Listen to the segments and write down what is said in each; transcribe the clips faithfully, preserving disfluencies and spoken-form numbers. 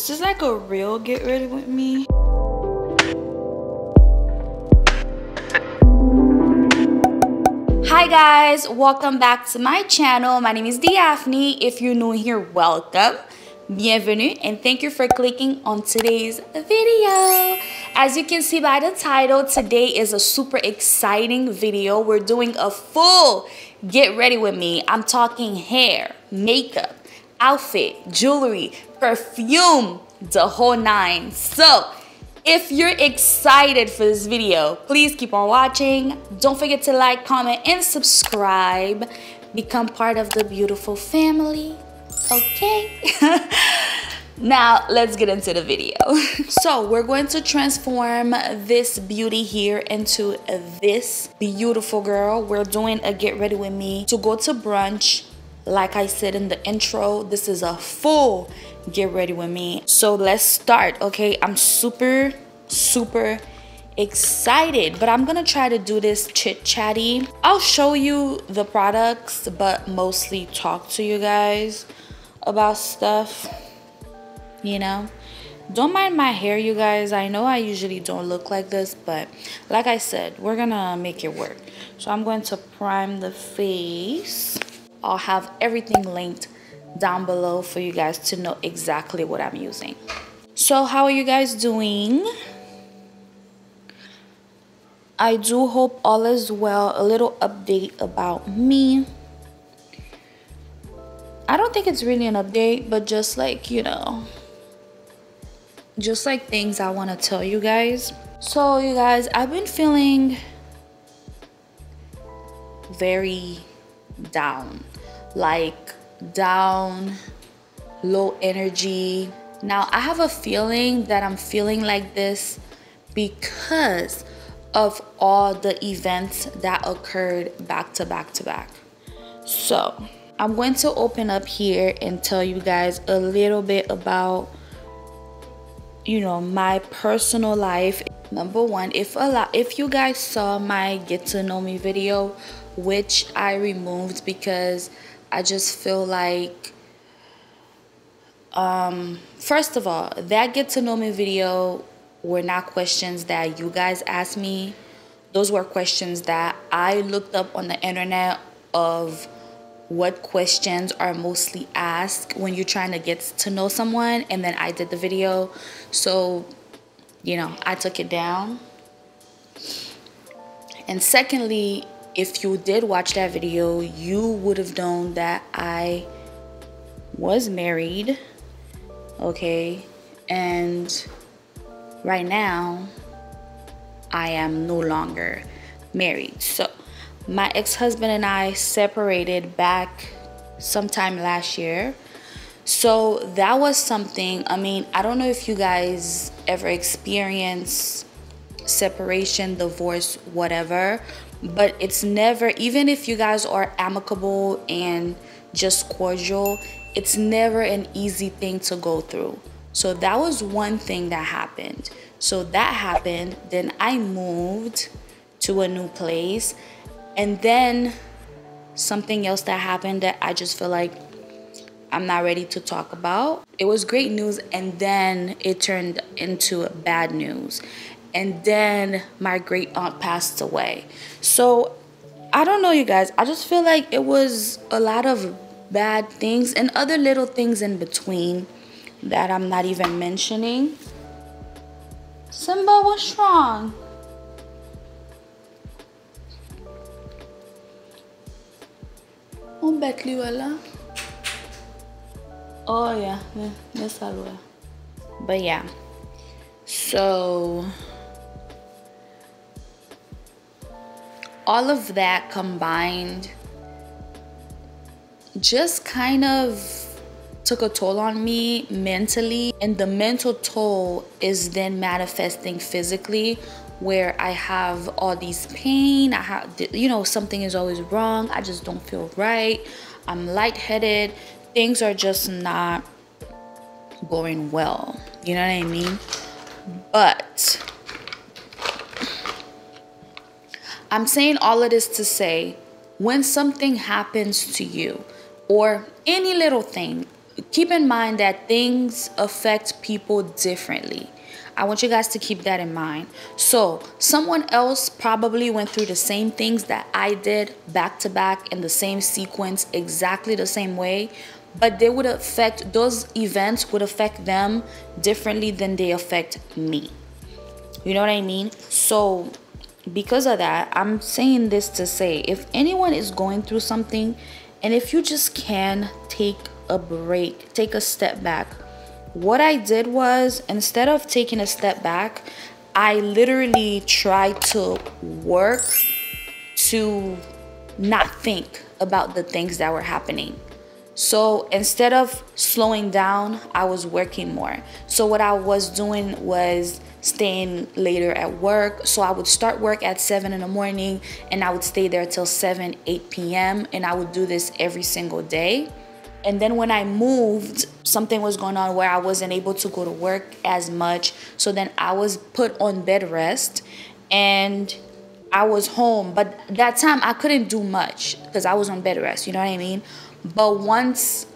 This is like a real get ready with me. Hi guys, welcome back to my channel. My name is Diaphnie. If you're new here, welcome. Bienvenue, and thank you for clicking on today's video. As you can see by the title, today is a super exciting video. We're doing a full get ready with me. I'm talking hair, makeup, outfit, jewelry, perfume, the whole nine. So if you're excited for this video, please keep on watching. Don't forget to like, comment, and subscribe. Become part of the beautiful family. Okay. Now let's get into the video. So we're going to transform this beauty here into this beautiful girl. We're doing a get ready with me to go to brunch. Like I said in the intro, this is a full get ready with me. So let's start. Okay, I'm super super excited, but I'm gonna try to do this chit chatty. I'll show you the products, but mostly talk to you guys about stuff, you know. Don't mind my hair, you guys. I know I usually don't look like this, but like I said, we're gonna make it work. So I'm going to prime the face. I'll have everything linked down below for you guys to know exactly what I'm using. So how are you guys doing? I do hope all is well. A little update about me. I don't think it's really an update, but just like, you know, just like things I want to tell you guys. So you guys, I've been feeling very down, like down, low energy. Now I have a feeling that I'm feeling like this because of all the events that occurred back to back to back. So I'm going to open up here and tell you guys a little bit about, you know, my personal life. Number one, if a lot if you guys saw my get to know me video, which I removed because I just feel like, um first of all, that get to know me video were not questions that you guys asked me. Those were questions that I looked up on the internet of what questions are mostly asked when you're trying to get to know someone, and then I did the video. So, you know, I took it down. And secondly, if you did watch that video, you would have known that I was married, okay, and right now I am no longer married. So my ex-husband and I separated back sometime last year. So that was something. I mean, I don't know if you guys ever experience separation, divorce, whatever, but it's never, even if you guys are amicable and just cordial, it's never an easy thing to go through. So that was one thing that happened. So that happened. Then I moved to a new place. And then something else that happened that I just feel like I'm not ready to talk about. It was great news, and then it turned into bad news. And then my great aunt passed away. So I don't know, you guys. I just feel like it was a lot of bad things and other little things in between that I'm not even mentioning. Simba, what's wrong? On bet liwala. Oh yeah, yes I will. But yeah, so all of that combined just kind of took a toll on me mentally, and the mental toll is then manifesting physically, where I have all these pain. I have, you know, something is always wrong. I just don't feel right. I'm lightheaded. Things are just not going well. You know what I mean? But I'm saying all of this to say, when something happens to you, or any little thing, keep in mind that things affect people differently. I want you guys to keep that in mind. So someone else probably went through the same things that I did, back to back in the same sequence, exactly the same way, but they would affect, those events would affect them differently than they affect me. You know what I mean? So because of that, I'm saying this to say, if anyone is going through something, and if you just can take a break, take a step back. What I did was, instead of taking a step back, I literally tried to work to not think about the things that were happening. So instead of slowing down, I was working more. So what I was doing was staying later at work. So I would start work at seven in the morning and I would stay there till seven, eight p m And I would do this every single day. And then when I moved, something was going on where I wasn't able to go to work as much. So then I was put on bed rest and I was home. But that time I couldn't do much because I was on bed rest. You know what I mean? But once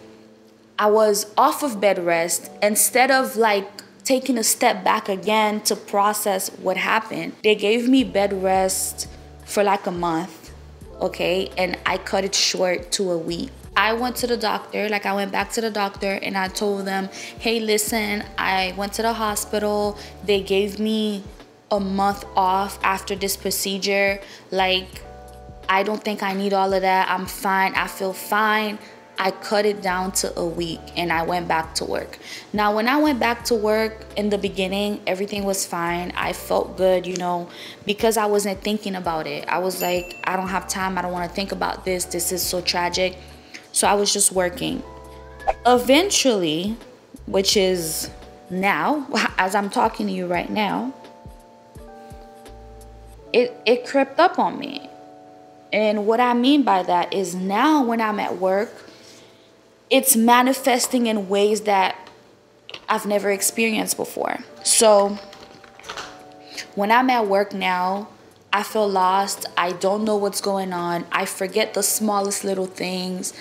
I was off of bed rest, instead of like taking a step back again to process what happened, they gave me bed rest for like a month, okay? And I cut it short to a week. I went to the doctor, like I went back to the doctor and I told them, hey, listen, I went to the hospital. They gave me a month off after this procedure. Like, I don't think I need all of that. I'm fine. I feel fine. I cut it down to a week and I went back to work. Now, when I went back to work in the beginning, everything was fine. I felt good, you know, because I wasn't thinking about it. I was like, I don't have time. I don't want to think about this. This is so tragic. So I was just working. Eventually, which is now, as I'm talking to you right now, it, it crept up on me. And what I mean by that is now when I'm at work, it's manifesting in ways that I've never experienced before. So when I'm at work now, I feel lost. I don't know what's going on. I forget the smallest little things.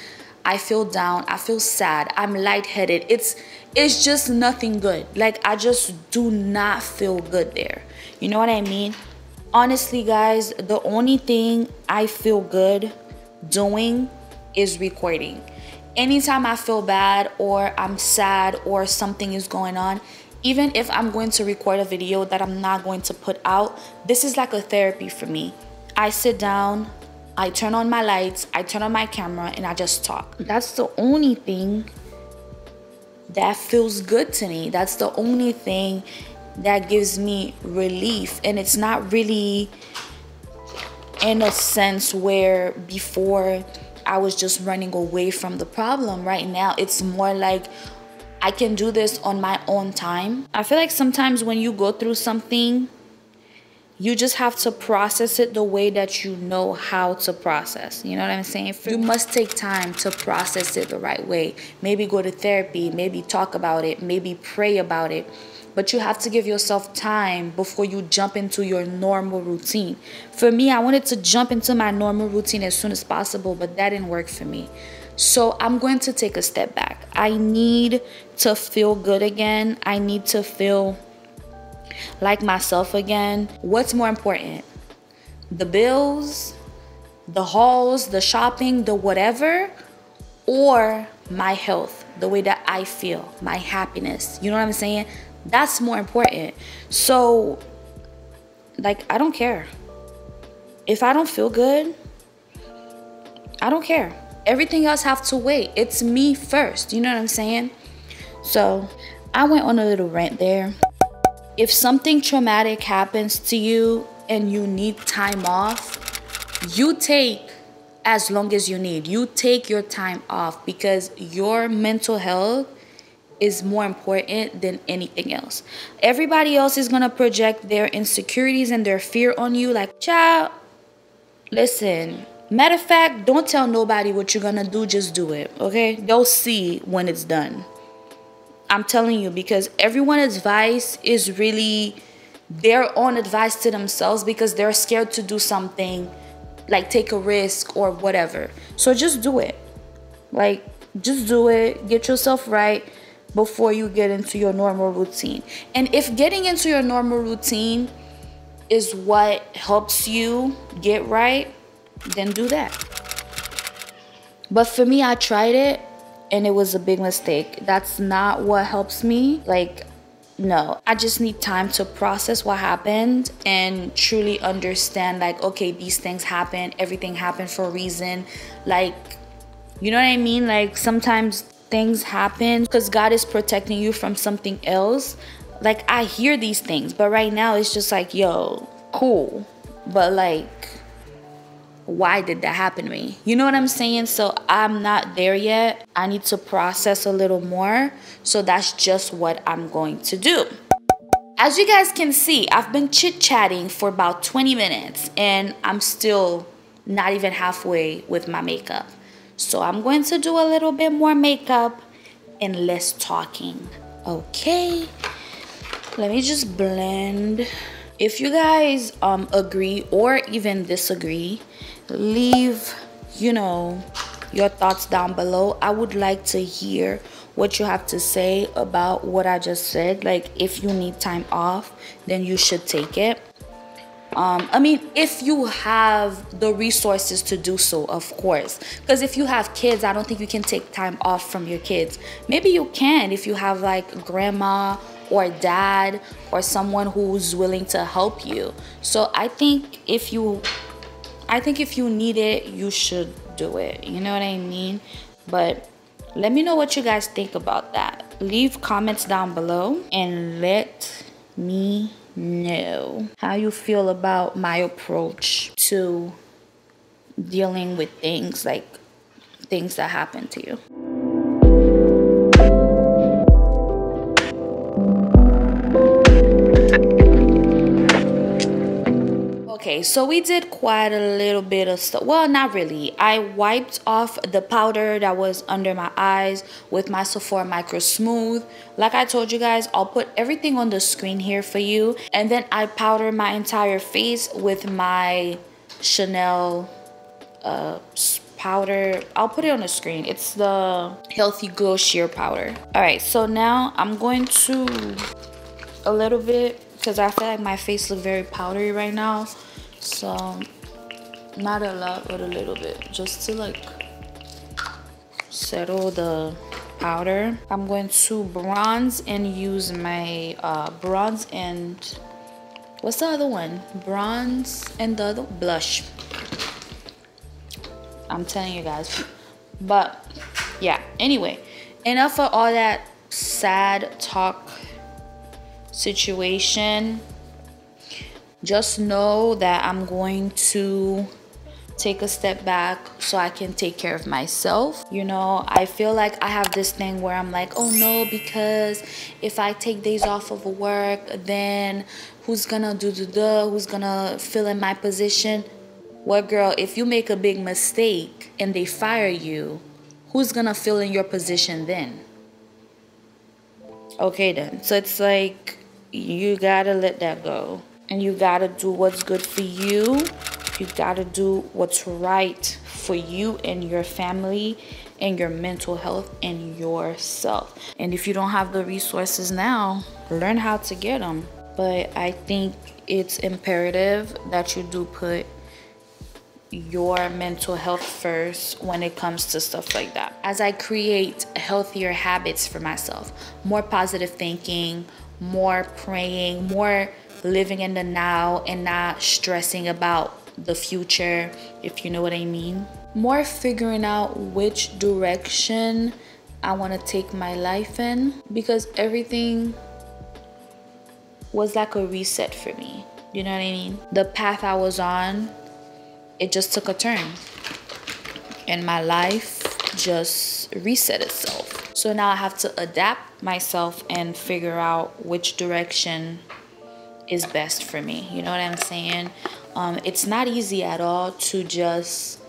I feel down. I feel sad. I'm lightheaded. It's it's just nothing good. Like, I just do not feel good there. You know what I mean? Honestly, guys, the only thing I feel good doing is recording. Anytime I feel bad or I'm sad or something is going on, even if I'm going to record a video that I'm not going to put out, this is like a therapy for me. I sit down, I turn on my lights, I turn on my camera, and I just talk. That's the only thing that feels good to me. That's the only thing that gives me relief. And it's not really in a sense where before I was just running away from the problem. Right now it's more like I can do this on my own time. I feel like sometimes when you go through something, you just have to process it the way that you know how to process. You know what I'm saying? You must take time to process it the right way. Maybe go to therapy, maybe talk about it, maybe pray about it. But you have to give yourself time before you jump into your normal routine. For me, I wanted to jump into my normal routine as soon as possible, but that didn't work for me. So I'm going to take a step back. I need to feel good again. I need to feel like myself again. What's more important? The bills, the hauls, the shopping, the whatever, or my health, the way that I feel, my happiness? You know what I'm saying? That's more important. So, like, I don't care. If I don't feel good, I don't care. Everything else have to wait. It's me first. You know what I'm saying? So, I went on a little rant there. If something traumatic happens to you and you need time off, you take as long as you need. You take your time off because your mental health is more important than anything else. Everybody else is gonna project their insecurities and their fear on you. Like, child, listen, matter of fact, don't tell nobody what you're gonna do, just do it, okay? They'll see when it's done. I'm telling you, because everyone's advice is really their own advice to themselves because they're scared to do something, like take a risk or whatever. So just do it. Like, Just do it. Get yourself right before you get into your normal routine. And if getting into your normal routine is what helps you get right, then do that. But for me, I tried it and it was a big mistake. That's not what helps me. Like, no, I just need time to process what happened and truly understand, like, okay, these things happen, everything happened for a reason. Like, you know what I mean? Like, sometimes things happen because God is protecting you from something else. Like, I hear these things, but right now it's just like, yo, cool, but like, why did that happen to me? You know what I'm saying? So I'm not there yet. I need to process a little more. So that's just what I'm going to do. As you guys can see, I've been chit-chatting for about twenty minutes and I'm still not even halfway with my makeup. So I'm going to do a little bit more makeup and less talking. Okay, let me just blend. If you guys um, agree or even disagree, leave, you know, your thoughts down below. I would like to hear what you have to say about what I just said. Like, if you need time off, then you should take it. Um, I mean, if you have the resources to do so, of course. Because if you have kids, I don't think you can take time off from your kids. Maybe you can if you have like grandma or dad or someone who's willing to help you. So I think if you, I think if you need it, you should do it. You know what I mean? But let me know what you guys think about that. Leave comments down below and let me know. No, how you feel about my approach to dealing with things, like things that happen to you. Okay, so we did quite a little bit of stuff. Well, not really. I wiped off the powder that was under my eyes with my Sephora Micro Smooth. Like I told you guys, I'll put everything on the screen here for you. And then I powdered my entire face with my Chanel uh, powder. I'll put it on the screen. It's the Healthy Glow Sheer Powder. All right, so now I'm going to a little bit, because I feel like my face looks very powdery right now. So, not a lot, but a little bit, just to like settle the powder. I'm going to bronze and use my uh, bronze and, what's the other one? Bronze and the other blush. I'm telling you guys. But yeah, anyway, enough of all that sad talk situation. Just know that I'm going to take a step back so I can take care of myself. You know, I feel like I have this thing where I'm like, oh no, because if I take days off of work, then who's gonna do the duh, who's gonna fill in my position? Well, girl, if you make a big mistake and they fire you, who's gonna fill in your position then? Okay then. So it's like, you gotta let that go. And you gotta do what's good for you. You gotta do what's right for you and your family and your mental health and yourself. And if you don't have the resources now, learn how to get them. But I think it's imperative that you do put your mental health first when it comes to stuff like that. As I create healthier habits for myself, more positive thinking, more praying, more living in the now and not stressing about the future, if you know what I mean. More figuring out which direction I want to take my life in, because everything was like a reset for me. You know what I mean? The path I was on, it just took a turn and my life just reset itself. So now I have to adapt myself and figure out which direction is best for me. You know what I'm saying? Um, it's not easy at all to just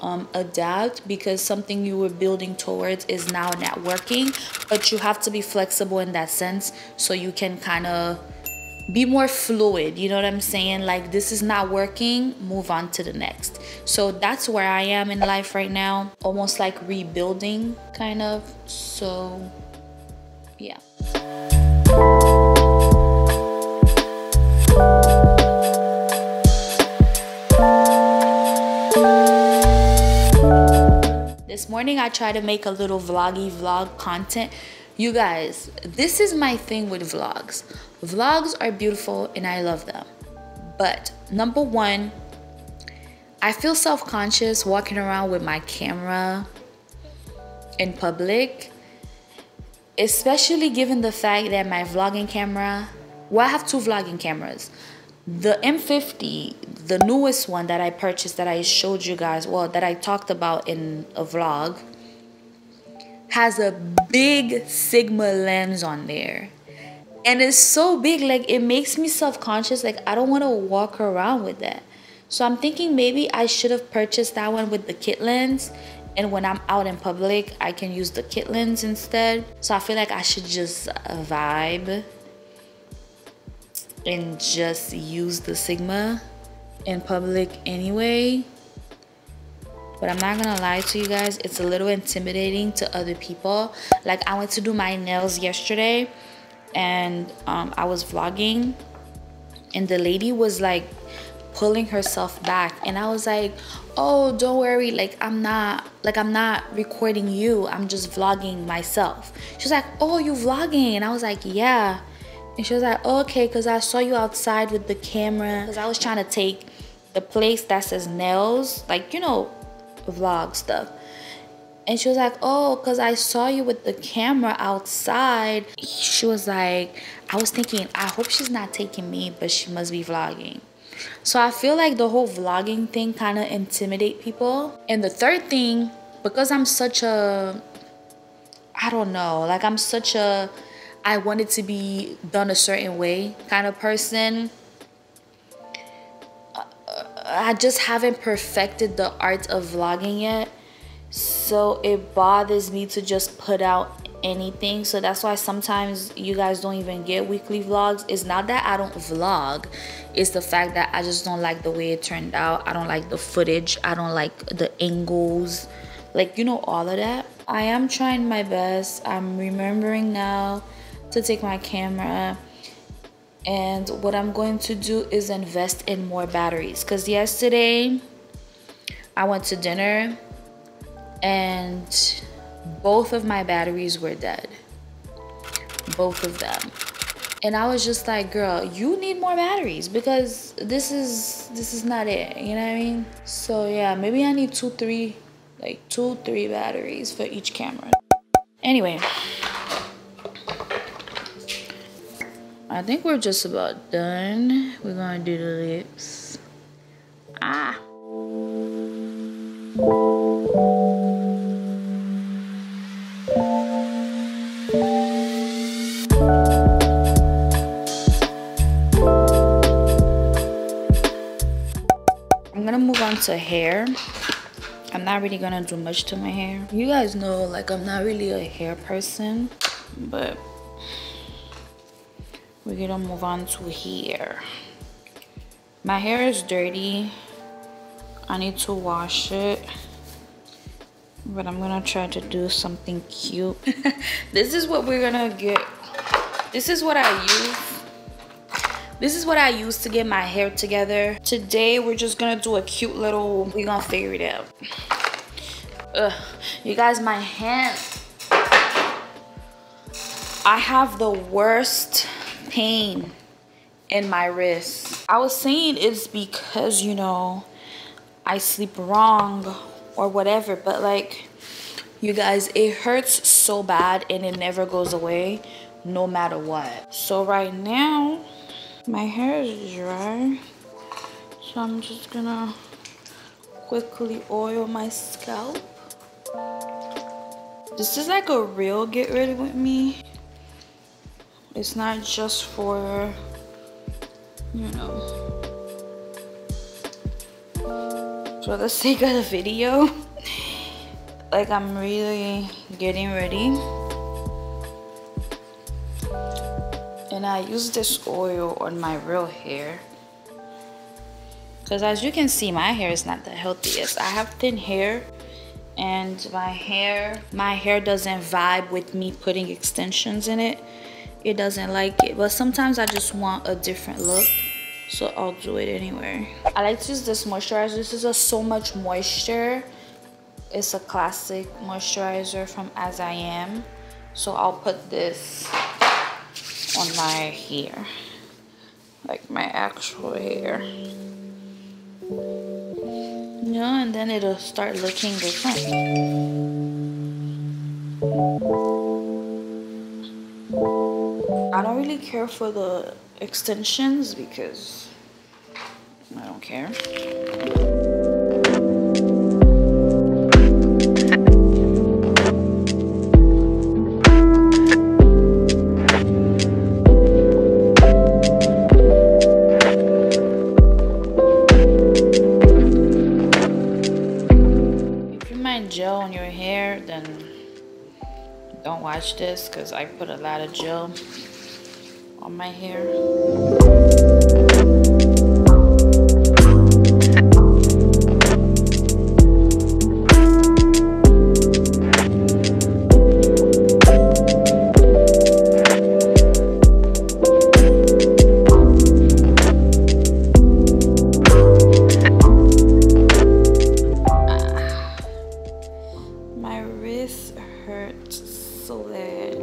um, adapt, because something you were building towards is now not working, but you have to be flexible in that sense so you can kind of be more fluid, you know what I'm saying? Like, this is not working, move on to the next. So that's where I am in life right now, almost like rebuilding, kind of. So yeah. This morning I tried to make a little vloggy vlog content. You guys, this is my thing with vlogs. Vlogs are beautiful and I love them. But number one, I feel self-conscious walking around with my camera in public, especially given the fact that my vlogging camera, well, I have two vlogging cameras. The M fifty, the newest one that I purchased, that I showed you guys, well, that I talked about in a vlog, has a big Sigma lens on there. And it's so big, like, it makes me self-conscious. Like, I don't want to walk around with that. So I'm thinking maybe I should have purchased that one with the kit lens. And when I'm out in public, I can use the kit lens instead. So I feel like I should just vibe and just use the Sigma in public anyway. But I'm not gonna lie to you guys, it's a little intimidating to other people. Like, I went to do my nails yesterday and um, I was vlogging and the lady was like pulling herself back, and I was like, oh, don't worry, like I'm not like I'm not recording you, I'm just vlogging myself. She was like, oh, you vlogging? And I was like, yeah. And she was like, oh, okay, because I saw you outside with the camera. Because I was trying to take the place that says nails, like, you know, vlog stuff. And she was like, oh, because I saw you with the camera outside. She was like, I was thinking, I hope she's not taking me, but she must be vlogging. So I feel like the whole vlogging thing kind of intimidate people. And the third thing, because I'm such a, I don't know, like I'm such a, I want it to be done a certain way kind of person. I just haven't perfected the art of vlogging yet. So it bothers me to just put out anything. So that's why sometimes you guys don't even get weekly vlogs. It's not that I don't vlog. It's the fact that I just don't like the way it turned out. I don't like the footage. I don't like the angles. Like, you know, all of that. I am trying my best. I'm remembering now to take my camera, and what I'm going to do is invest in more batteries, because yesterday I went to dinner and both of my batteries were dead, both of them. And I was just like, girl, you need more batteries, because this is this is not it, you know what I mean? So yeah, maybe I need two three like two three batteries for each camera. Anyway, I think we're just about done. We're gonna do the lips. Ah. I'm gonna move on to hair. I'm not really gonna do much to my hair. You guys know, like, I'm not really a hair person, but we're gonna move on to here. My hair is dirty. I need to wash it, but I'm gonna try to do something cute. This is what we're gonna get. This is what I use. This is what I use to get my hair together. Today, we're just gonna do a cute little, we're gonna figure it out. Ugh. You guys, my hands. I have the worst pain in my wrist. I was saying it's because, you know, I sleep wrong or whatever, but like, you guys, it hurts so bad and it never goes away no matter what. So right now my hair is dry, so I'm just gonna quickly oil my scalp. This is like a real get ready with me. It's not just for, you know, for the sake of the video. Like, I'm really getting ready. And and I use this oil on my real hair, because as you can see, my hair is not the healthiest. I have thin hair, and my hair my hair doesn't vibe with me putting extensions in it. It doesn't like it, but sometimes I just want a different look, so I'll do it anyway. I like to use this moisturizer. This is a So Much Moisture. It's a classic moisturizer from As I Am. So I'll put this on my hair, like my actual hair. Yeah, and then it'll start looking different. I don't really care for the extensions because I don't care. If you mind gel on your hair, then don't watch this, because I put a lot of gel on my hair. Ah, my wrist hurts so bad.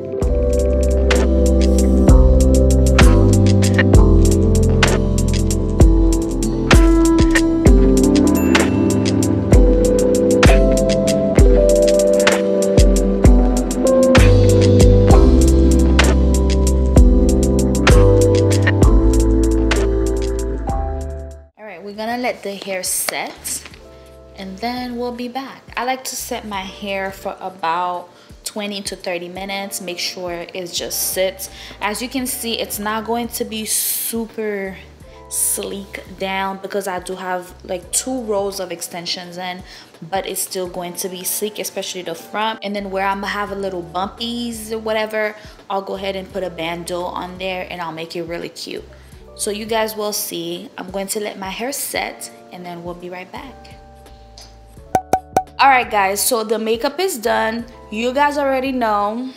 The hair set, and then we'll be back. I like to set my hair for about twenty to thirty minutes. Make sure it just sits. As you can see, it's not going to be super sleek down, because I do have like two rows of extensions in, but it's still going to be sleek, especially the front. And then where I'm gonna have a little bumpies or whatever, I'll go ahead and put a bandeau on there, and I'll make it really cute. So you guys will see. I'm going to let my hair set, and then we'll be right back. All right, guys, so the makeup is done. You guys already know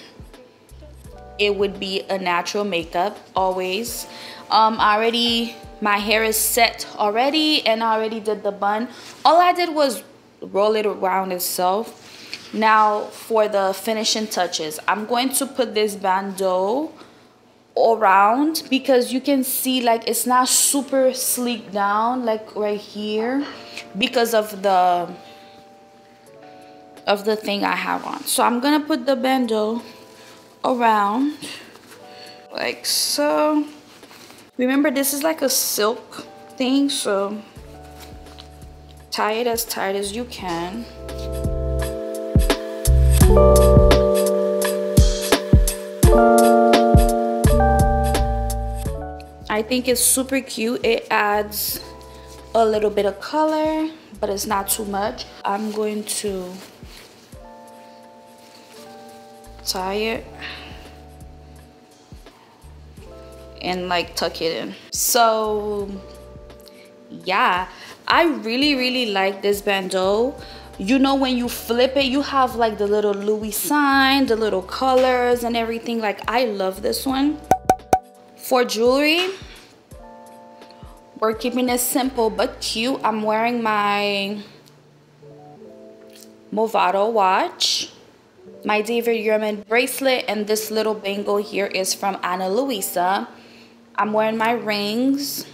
it would be a natural makeup, always. Um, I already, my hair is set already, and I already did the bun. All I did was roll it around itself. Now for the finishing touches, I'm going to put this bandeau around, because you can see like it's not super sleek down like right here, because of the of the thing I have on. So I'm gonna put the bandeau around like so. Remember, this is like a silk thing, so tie it as tight as you can. I think it's super cute. It adds a little bit of color, but it's not too much. I'm going to tie it and like tuck it in. So yeah, I really really like this bandeau. You know, when you flip it, you have like the little Louis sign, the little colors and everything. Like, I love this one. For jewelry, we're keeping it simple but cute. I'm wearing my Movado watch, my David Yurman bracelet, and this little bangle here is from Ana Luisa. I'm wearing my rings,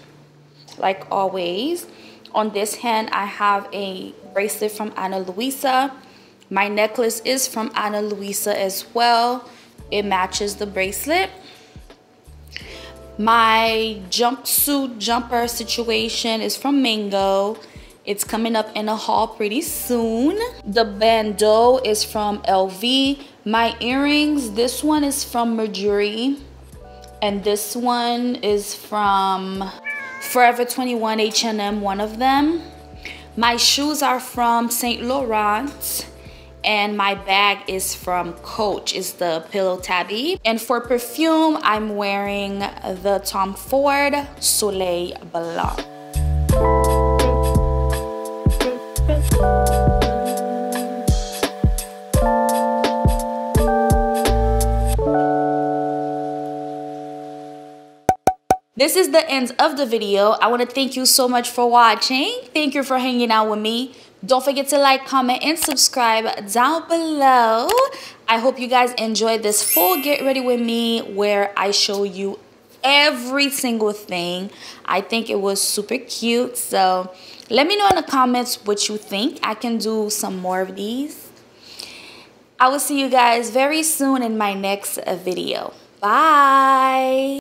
like always. On this hand, I have a bracelet from Ana Luisa. My necklace is from Ana Luisa as well. It matches the bracelet. My jumpsuit jumper situation is from Mango. It's coming up in a haul pretty soon. The bandeau is from L V. My earrings, this one is from Merjuri, and this one is from Forever twenty-one, H and M, one of them. My shoes are from Saint Laurent, and my bag is from Coach, is the Pillow Tabby. And for perfume, I'm wearing the Tom Ford Soleil Blanc. This is the end of the video. I want to thank you so much for watching. Thank you for hanging out with me. Don't forget to like, comment, and subscribe down below. I hope you guys enjoyed this full Get Ready With Me where I show you every single thing. I think it was super cute. So let me know in the comments what you think. I can do some more of these. I will see you guys very soon in my next video. Bye.